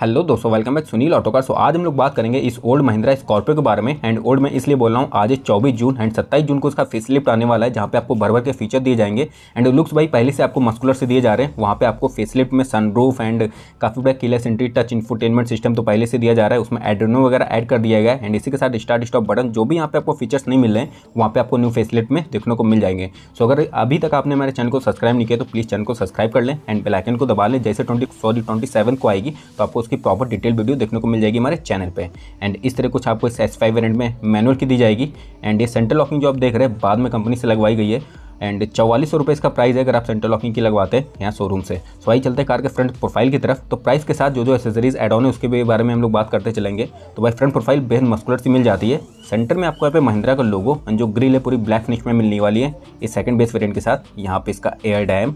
Hello दोस्तों, welcome back Sunil Autocar. So आज हम लोग बात करेंगे इस ओल्ड महिंद्रा स्कॉर्पियो के बारे में। एंड ओल्ड मैं इसलिए बोल रहा हूँ, आज 24 जून एंड 27 जून को इसका फेस लिफ्ट आने वाला है, जहाँ पे आपको भर के फीचर दिए जाएंगे। एंड लुक्स भाई पहले से आपको मस्कुलर से दिए जा रहे हैं। वहाँ पे आपको फेसलिफ्ट में सनरूफ एंड काफ़ी बड़ा clear entry touch infotainment system तो पहले से दिया जा रहा है, उसमें एड्रेनो वगैरह ऐड कर दिया गया है। एंड इसी के साथ स्टार्ट स्टॉप बटन, जो भी यहाँ पे आपको फीचर्स नहीं मिल रहे हैं, वहाँ पे आपको न्यू फेसलिफ्ट में देखने को मिल जाएंगे। सो अगर अभी तक आपने हमारे चैनल को सब्सक्राइब नहीं किया तो प्लीज़ चैनल को सब्सक्राइब कर लें एंड बेल आइकन को दबा लें। जैसे 27 को आएगी तो आपको उसकी प्रॉपर डिटेल वीडियो देखने को मिल जाएगी हमारे चैनल पे। एंड इस तरह कुछ आपको इस S5 वेरिएंट में मैनुअल की दी जाएगी। एंड ये सेंट्रल लॉकिंग जो आप देख रहे हैं बाद में कंपनी से लगवाई गई है। एंड 4400 रुपये इसका प्राइस है अगर आप सेंट्रल लॉकिंग की लगवाते हैं यहाँ शोरूम से। सो भाई चलते हैं कार के फ्रंट प्रोफाइल की तरफ। तो प्राइस के साथ जो एसेसरीज एड ऑन है उसके बारे में हम लोग बात करते चलेंगे। तो भाई फ्रंट प्रोफाइल बेहद मस्कुलर सी मिल जाती है। सेंटर में आपको यहाँ पे महिंद्रा का लोगो एंड जो ग्रिल है पूरी ब्लैक फिनिश में मिलने वाली है इस सेकंड बेस वेरिएंट के साथ। यहाँ पे इसका air dam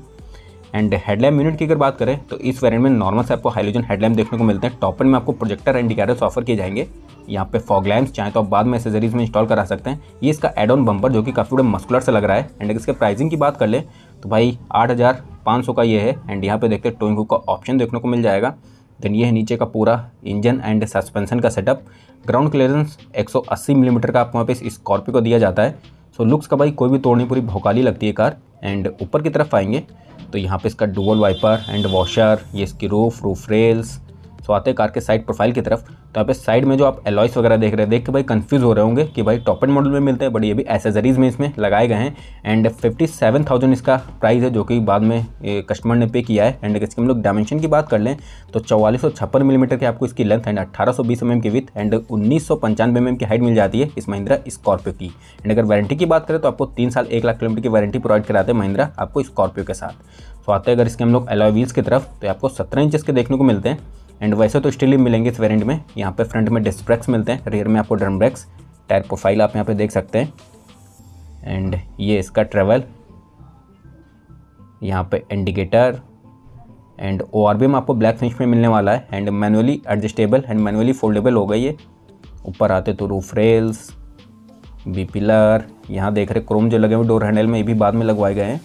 and headlamp unit की अगर बात करें तो इस वेरिएंट में नॉर्मल से आपको हाइलोजन हेडलैम्प देखने को मिलते हैं। टॉपर में आपको प्रोजेक्टर एंड इंडिकेटर्स ऑफर किए जाएंगे। यहाँ पे फॉग लैंप्स चाहे तो आप बाद में एक्सेसरीज में इंस्टॉल करा सकते हैं। ये इसका एड ऑन बम्पर जो कि काफ़ी बड़ा मस्कुलर से लग रहा है। एंड इसके प्राइसिंग की बात कर लें तो भाई 8500 का ये है। एंड यहाँ पे देखते हैं टोइंग हुक का ऑप्शन देखने को मिल जाएगा। देन ये है नीचे का पूरा इंजन एंड सस्पेंसन का सेटअप। ग्राउंड क्लियरेंस 180 मिलीमीटर का आप वहाँ पे इस स्कॉर्पियो को दिया जाता है। सो लुक्स का भाई कोई भी तोड़ नहीं, पूरी भौकाली लगती है कार। एंड ऊपर की तरफ आएंगे तो यहाँ पे इसका डुअल वाइपर एंड वॉशर, ये इसकी रूफ रेल्स। सो आते कार के साइड प्रोफाइल की तरफ तो यहाँ पे साइड में जो आप एलॉयस वगैरह देख रहे हैं, देख के भाई कंफ्यूज हो रहे होंगे कि भाई टॉप एंड मॉडल में मिलते हैं, बट ये भी एसेसरीज में इसमें लगाए गए हैं। एंड 57,000 इसका प्राइस है जो कि बाद में कस्टमर ने पे किया है। एंड इसके हम लोग डायमेंशन की बात कर लें तो 4456 मिलीमीटर की आपको इसकी लेंथ एंड 1820 mm की विथ एंड 1995 mm की हाइट मिल जाती है इस महिंद्रा स्कॉर्पियो की। एंड अगर वारंटी की बात करें तो आपको 3 साल 1 लाख किलोमीटर की वारंटी प्रोवाइड कराते हैं महिंद्रा आपको स्कॉर्पियो के साथ। तो आते हैं अगर इसके हम लोग एलॉय व्हील्स की तरफ तो आपको 17 इंच के देखने को मिलते हैं। एंड वैसे तो स्टील मिलेंगे इस वेरिएंट में। यहाँ पे फ्रंट में डिस्क ब्रेक्स मिलते हैं, रियर में आपको ड्रम ब्रेक्स। टायर प्रोफाइल आप यहाँ पे देख सकते हैं। एंड ये इसका ट्रेवल, यहाँ पे इंडिकेटर एंड ओआरबी में आपको ब्लैक फिनिश में मिलने वाला है। And manually adjustable and manually foldable हो गई है। ऊपर आते तो रूफ रेल्स, बी पिलर, यहाँ देख रहे क्रोम जो लगे हुए डोर हैंडल में ये भी बाद में लगवाए गए हैं।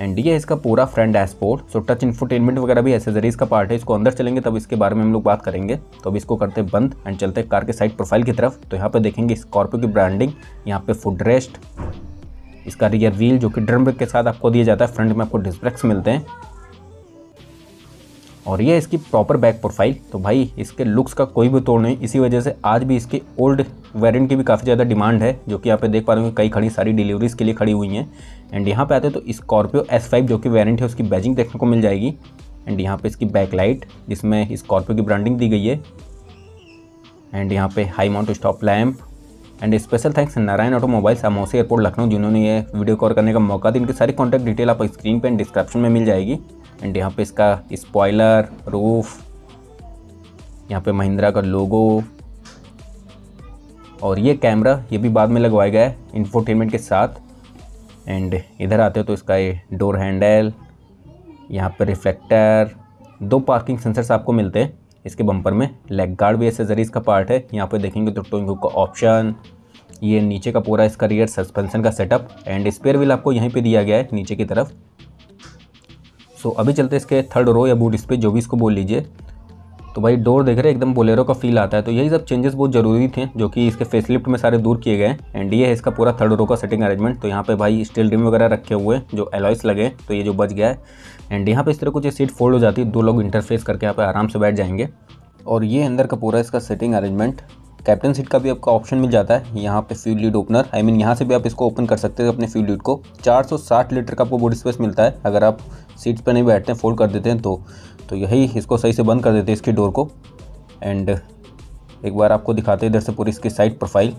एंड ये इसका पूरा front dashboard. So touch infotainment वगैरह भी एसेसरीज का पार्ट है, इसको अंदर चलेंगे तब इसके बारे में हम लोग बात करेंगे। तो अब इसको करते हैं बंद एंड चलते हैं कार के साइड प्रोफाइल की तरफ। तो यहाँ पे देखेंगे स्कॉर्पियो की ब्रांडिंग, यहाँ पे फुटरेस्ट, इसका रियर व्हील जो कि ड्रम ब्रेक के साथ आपको दिया जाता है। फ्रंट में आपको डिस्क ब्रेक्स मिलते हैं और ये इसकी प्रॉपर बैक प्रोफाइल। तो भाई इसके लुक्स का कोई भी तोड़ नहीं, इसी वजह से आज भी इसके ओल्ड वेरिएंट की भी काफ़ी ज़्यादा डिमांड है, जो कि यहाँ पे देख पा रहे हो कई खड़ी सारी डिलीवरीज़ के लिए खड़ी हुई हैं। एंड यहाँ पे आते हैं तो स्कॉर्पियो S5 जो कि वेरिएंट है उसकी बैजिंग देखने को मिल जाएगी। एंड यहाँ पे इसकी बैकलाइट जिसमें स्कॉर्पियो की ब्रांडिंग दी गई है। एंड यहाँ पे high mount stop lamp. And special thanks Narayan automobiles Amausi airport Lucknow, जिन्होंने ये वीडियो कॉल करने का मौका दिया। इनकी सारी कॉन्टैक्ट डिटेल आप स्क्रीन पर एंड डिस्क्रिप्शन में मिल जाएगी। एंड यहाँ पे इसका स्पॉइलर, रूफ, यहाँ पे महिंद्रा का लोगो और ये कैमरा ये भी बाद में लगवाया गया है इंफोटेनमेंट के साथ। एंड इधर आते हो तो इसका ये डोर हैंडल, यहाँ पे रिफ्लेक्टर, 2 पार्किंग सेंसर्स आपको मिलते हैं। इसके बम्पर में लेग गार्ड भी एक्सेसरीज का पार्ट है। यहाँ पे देखेंगे तो टोइंग हुक का ऑप्शन, ये नीचे का पूरा इसका रियर सस्पेंसन का सेटअप। एंड स्पेयर व्हील आपको यहीं पर दिया गया है नीचे की तरफ। तो अभी चलते इसके थर्ड रो या बूट स्पेस, जो भी इसको बोल लीजिए। तो भाई डोर देख रहे हैं एकदम बोलेरो का फील आता है। तो यही सब चेंजेस बहुत ज़रूरी थे जो कि इसके फेसलिफ्ट में सारे दूर किए गए। एंड ये है इसका पूरा थर्ड रो का सेटिंग अरेंजमेंट। तो यहाँ पे भाई स्टील रिम वगैरह रखे हुए जो एलॉयस लगे तो ये जो बच गया है। एंड यहाँ पे इस तरह कुछ सीट फोल्ड हो जाती है, 2 लोग इंटरफेस करके यहाँ पे आराम से बैठ जाएंगे। और ये अंदर का पूरा इसका सेटिंग अरेंजमेंट। कैप्टन सीट का भी आपको ऑप्शन मिल जाता है। यहाँ पे fuel lid opener, I mean यहाँ से भी आप इसको ओपन कर सकते हो अपने फ्यूल लीड को। 460 लीटर का आपको बॉडी स्पेस मिलता है अगर आप सीट्स पे नहीं बैठते हैं, फोल्ड कर देते हैं तो यही इसको सही से बंद कर देते हैं इसकी डोर को। एंड एक बार आपको दिखाते हैं इधर से पूरी इसकी साइड प्रोफाइल।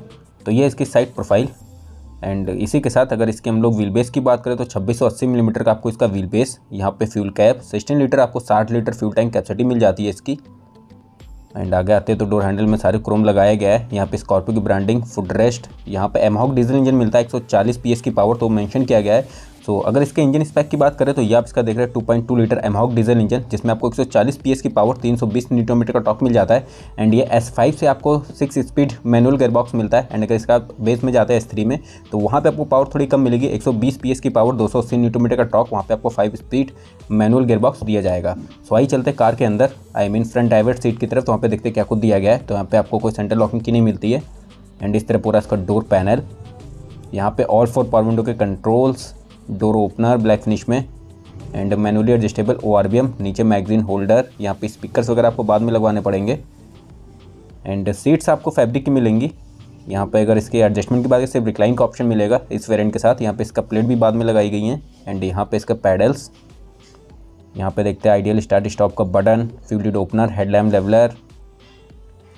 तो ये इसकी साइड प्रोफाइल। एंड इसी के साथ अगर इसके हम लोग व्हील बेस की बात करें तो 2680 मिलीमीटर का आपको इसका व्हील बेस। यहाँ पर फ्यूल कैप 16 लीटर, आपको 60 लीटर फ्यूल टैंक कैपेसिटी मिल जाती है इसकी। एंड आगे आते हैं तो डोर हैंडल में सारे क्रोम लगाया गया है। यहाँ पे स्कॉर्पियो की ब्रांडिंग, फुटरेस्ट, यहाँ पे एमहॉक डीजल इंजन मिलता है। 140 PS की पावर तो मेंशन किया गया है। सो अगर इसके इंजन स्पैक की बात करें तो ये आप इसका देख रहे हैं 2.2 लीटर एमहॉक डीजल इंजन, जिसमें आपको 140 पीएस की पावर 320 न्यूटन मीटर का टॉर्क मिल जाता है। एंड ये S5 से आपको 6 स्पीड मैनुअल गेयरबॉक्स मिलता है। एंड अगर इसका बेस में जाता है S3 में तो वहाँ पे आपको पावर थोड़ी कम मिलेगी, 120 पीएस की पावर 280 न्यूटन मीटर का टॉर्क, वहाँ पे आपको 5 स्पीड मैनुअल गेयरबॉक्स दिया जाएगा। सो आइए चलते कार के अंदर, I mean front driver seat की तरफ, तो वहाँ पे देखते क्या कुछ दिया गया है। तो यहाँ पे आपको कोई सेंटर लॉकिंग की नहीं मिलती है। एंड इस तरह पूरा इसका डोर पैनल, यहाँ पे ऑल 4 पावर विंडो के controls, door opener black finish में, एंड मैनुअली एडजस्टेबल ORVM, नीचे मैगजीन होल्डर, यहाँ पे स्पीकर्स वगैरह आपको बाद में लगवाने पड़ेंगे। एंड सीट्स आपको फैब्रिक की मिलेंगी। यहाँ पे अगर इसके एडजस्टमेंट की बात करें सिर्फ रिक्लाइन का ऑप्शन मिलेगा इस वेरिएंट के साथ। यहाँ पे इसका प्लेट भी बाद में लगाई गई है। एंड यहाँ पे इसका पैडल्स, यहाँ पे देखते हैं आइडियल स्टार्ट स्टॉप का button, fuel lid opener, headlamp leveller.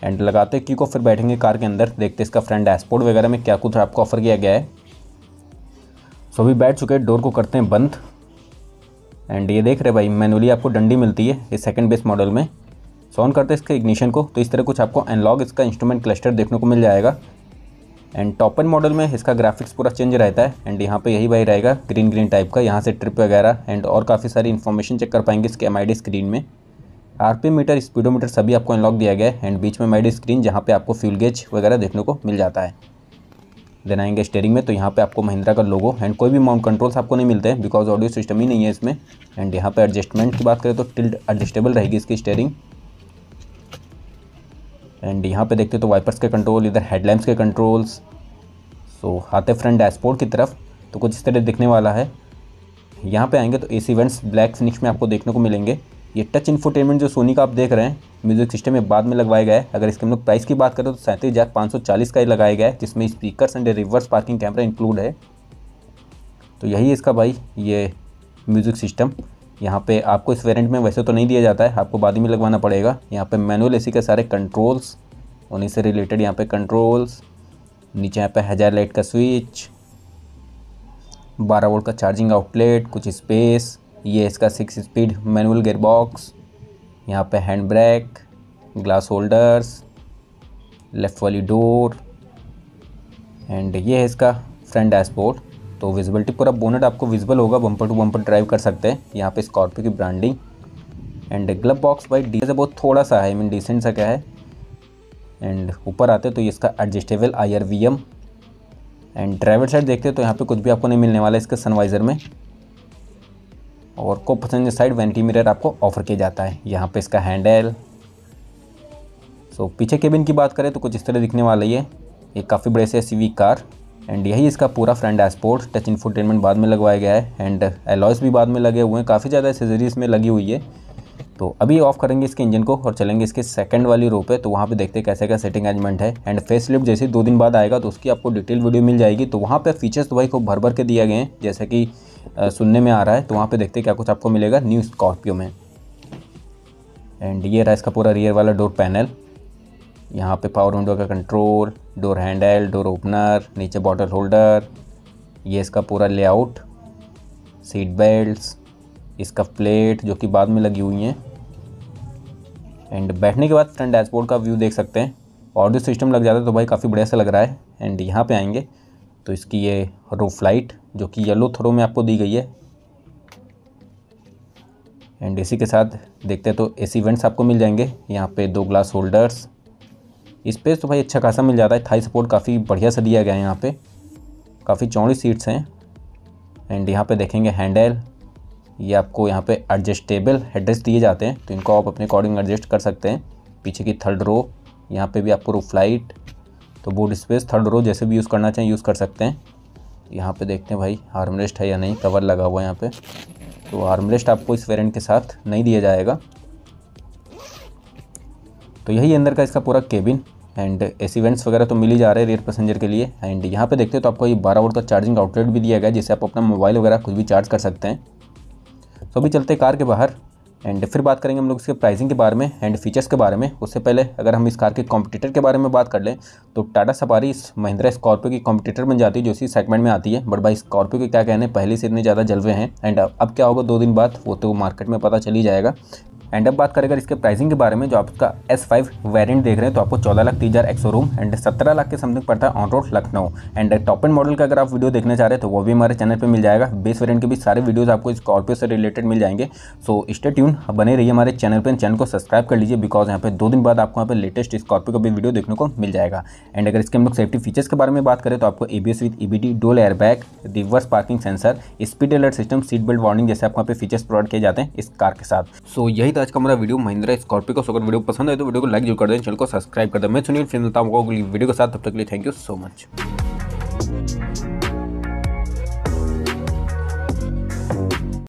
And लगाते की को फिर बैठेंगे कार के अंदर, देखते इसका फ्रंट डैशबोर्ड वगैरह में क्या कुछ आपको ऑफर किया गया है। सो अभी बैठ चुके हैं, डोर को करते हैं बंद। एंड ये देख रहे भाई, मैनुअली आपको डंडी मिलती है इस सेकंड बेस मॉडल में। सो ऑन करते हैं इसके इग्निशन को, तो इस तरह कुछ आपको एनालॉग इसका इंस्ट्रूमेंट क्लस्टर देखने को मिल जाएगा। एंड टॉप एंड मॉडल में इसका ग्राफिक्स पूरा चेंज रहता है। एंड यहाँ पे यही भाई रहेगा ग्रीन टाइप का, यहाँ से ट्रिप वगैरह एंड और काफ़ी सारी इन्फॉर्मेशन चेक कर पाएंगे इसके MID स्क्रीन में। RPM मीटर, स्पीडोमीटर सभी आपको अनलॉक दिया गया है। एंड बीच में MID स्क्रीन जहाँ पे आपको फ्यूल गेज वगैरह देखने को मिल जाता है। देन आएंगे स्टेयरिंग में, तो यहाँ पे आपको महिंद्रा का लोगो एंड कोई भी माउंट कंट्रोल्स आपको नहीं मिलते हैं, बिकॉज ऑडियो सिस्टम ही नहीं है इसमें। एंड यहाँ पे एडजस्टमेंट की बात करें तो टिल्ट एडजस्टेबल रहेगी इसकी स्टेयरिंग। एंड यहाँ पे देखते तो वाइपर्स के कंट्रोल, इधर हेडलैम्प्स के कंट्रोल्स। सो आते फ्रंट डैशबोर्ड की तरफ, तो कुछ इस तरह दिखने वाला है। यहाँ पे आएंगे तो AC वेंट्स ब्लैक फिनिश में आपको देखने को मिलेंगे। ये टच इंफोटेनमेंट जो सोनी का आप देख रहे हैं म्यूज़िक सिस्टम में बाद में लगाया गया है। अगर इसके हम लोग प्राइस की बात करें तो 37,540 का ही लगाया गया है, जिसमें speakers and reverse parking camera include है। तो यही इसका भाई ये म्यूज़िक सिस्टम, यहाँ पे आपको इस वेरिएंट में वैसे तो नहीं दिया जाता है, आपको बाद में लगवाना पड़ेगा। यहाँ पे मैनुअल AC के सारे कंट्रोल्स, उन्हीं से रिलेटेड यहाँ पे कंट्रोल्स, नीचे यहाँ पे हजार लाइट का स्विच, 12 वोल्ट का चार्जिंग आउटलेट, कुछ स्पेस, ये इसका 6 स्पीड मैनुअल गियरबॉक्स, यहाँ पे hand brake, glass holders, left वाली डोर। एंड ये है इसका फ्रंट डैशबोर्ड, तो विजिबिलिटी पूरा बोनट आपको विजिबल होगा, बम्पर टू बम्पर ड्राइव कर सकते हैं। यहाँ पे स्कॉर्पियो की ब्रांडिंग। एंड ग्लव बॉक्स बाई डी से बहुत थोड़ा सा है, मीन डिसेंट सा क्या है। एंड ऊपर आते तो ये इसका adjustable IRVM। And driver side देखते तो यहाँ पे कुछ भी आपको नहीं मिलने वाला है इसके सनवाइज़र में। और को पैसेंजर साइड वेंटी मिरर आपको ऑफर किया जाता है। यहाँ पे इसका हैंडल। सो पीछे केबिन की बात करें तो कुछ इस तरह दिखने वाली है, ये काफ़ी बड़े से SUV कार। एंड यही इसका पूरा फ्रंट डैशबोर्ड, टच इंफोटेनमेंट बाद में लगवाया गया है। एंड एलॉयस भी बाद में लगे हुए हैं, काफ़ी ज़्यादा एक्सेसरीज में लगी हुई है। तो अभी ऑफ करेंगे इसके इंजन को और चलेंगे इसके सेकंड वाली रो पे, तो वहाँ पे देखते हैं कैसे क्या सेटिंग अरेंजमेंट है। एंड फेसलिफ्ट जैसे 2 दिन बाद आएगा तो उसकी आपको डिटेल वीडियो मिल जाएगी। तो वहाँ पे फीचर्स तो भाई को भर भर के दिए गए हैं, जैसे कि सुनने में आ रहा है। तो वहाँ पे देखते हैं क्या कुछ आपको मिलेगा न्यू स्कॉर्पियो में। एंड ये रहा इसका पूरा रियर वाला डोर पैनल, यहाँ पे पावर विंडो का control, door handle, door opener, नीचे बॉटल होल्डर, ये इसका पूरा लेआउट, सीट बेल्ट्स, इसका प्लेट जो कि बाद में लगी हुई हैं। एंड बैठने के बाद फ्रंट डैशबोर्ड का व्यू देख सकते हैं। ऑडियो सिस्टम लग जाता है तो भाई काफ़ी बढ़िया सा लग रहा है। एंड यहाँ पे आएंगे तो इसकी ये रूफ लाइट जो कि येलो थ्रो में आपको दी गई है। एंड इसी के साथ देखते हैं तो AC वेंट्स आपको मिल जाएंगे, यहाँ पे 2 ग्लास होल्डर्स, स्पेस तो भाई अच्छा खासा मिल जाता है। थाई सपोर्ट काफ़ी बढ़िया सा दिया गया है, यहाँ पे काफ़ी चौड़ी सीट्स हैं। एंड यहाँ पे देखेंगे हैंडल, ये आपको यहाँ पे एडजस्टेबल हेडरेस्ट दिए जाते हैं, तो इनको आप अपने अकॉर्डिंग एडजस्ट कर सकते हैं। पीछे की थर्ड रो, यहाँ पे भी आपको रूफ लाइट, तो बूट स्पेस थर्ड रो जैसे भी यूज़ करना चाहें यूज़ कर सकते हैं। यहाँ पे देखते हैं भाई आर्मरेस्ट है या नहीं, कवर लगा हुआ है यहाँ पे, तो आर्मरेस्ट आपको इस वेरिएंट के साथ नहीं दिया जाएगा। तो यही अंदर का इसका पूरा केबिन। एंड AC वेंट्स वगैरह तो मिल ही जा रहे हैं रियर पैसेंजर के लिए। एंड यहाँ पर देखते हो तो आपको ये 12 वोल्ट का चार्जिंग आउटलेट भी दिया गया, जिससे आप अपना मोबाइल वगैरह कुछ भी चार्ज कर सकते हैं। तो अभी चलते कार के बाहर एंड फिर बात करेंगे हम लोग इसके प्राइसिंग के बारे में एंड फीचर्स के बारे में। उससे पहले अगर हम इस कार के कॉम्पिटिटर के बारे में बात कर लें तो टाटा सफारी इस महिंद्रा स्कॉर्पियो की कॉम्पिटिटर बन जाती है, जो इसी सेगमेंट में आती है। बट भाई स्कॉर्पियो के क्या कहने, पहले से इतने ज़्यादा जलवे हैं। एंड अब क्या होगा 2 दिन बाद वो तो मार्केट में पता चल ही जाएगा। एंड अब बात करें अगर इसके प्राइसिंग के बारे में, जो आपका S5 वेरिएंट देख रहे हैं तो आपको 14,30,000 शोरूम एंड 17 लाख के समथिंग पड़ता है on road Lucknow. And top end model का अगर आप वीडियो देखना चाह रहे हैं तो वो भी हमारे चैनल पर मिल जाएगा। बेस वेरिएंट के भी सारे वीडियोज़ आपको स्कॉर्पियो से रिलेटेड मिल जाएंगे। सो स्टे ट्यून, बने रहिए हमारे चैनल पर, चैनल को सब्सक्राइब कर लीजिए बिकॉज यहाँ पर 2 दिन बाद आपको यहाँ पर लेटेस्ट स्कॉर्पियो का भी वीडियो देखने को मिल जाएगा। एंड अगर इसके हम लोग सेफ्टी फीचर्स के बारे में बात करें तो आपको ABS with EBD, dual airbag, reverse parking sensor, speed alert system, seat belt warning जैसे आपको यहाँ पे फीचर्स प्रोवाइड किए जाते हैं इस कार के साथ। सो यही था आज का हमारा वीडियो महिंद्रा स्कॉर्पियो का। सो अगर वीडियो पसंद है तो वीडियो को लाइक जरूर कर दें, चैनल को सब्सक्राइब कर दें। मैं सुनील, फिर मिलता हूं आपको अगली वीडियो के साथ, तब तक के लिए थैंक यू सो मच।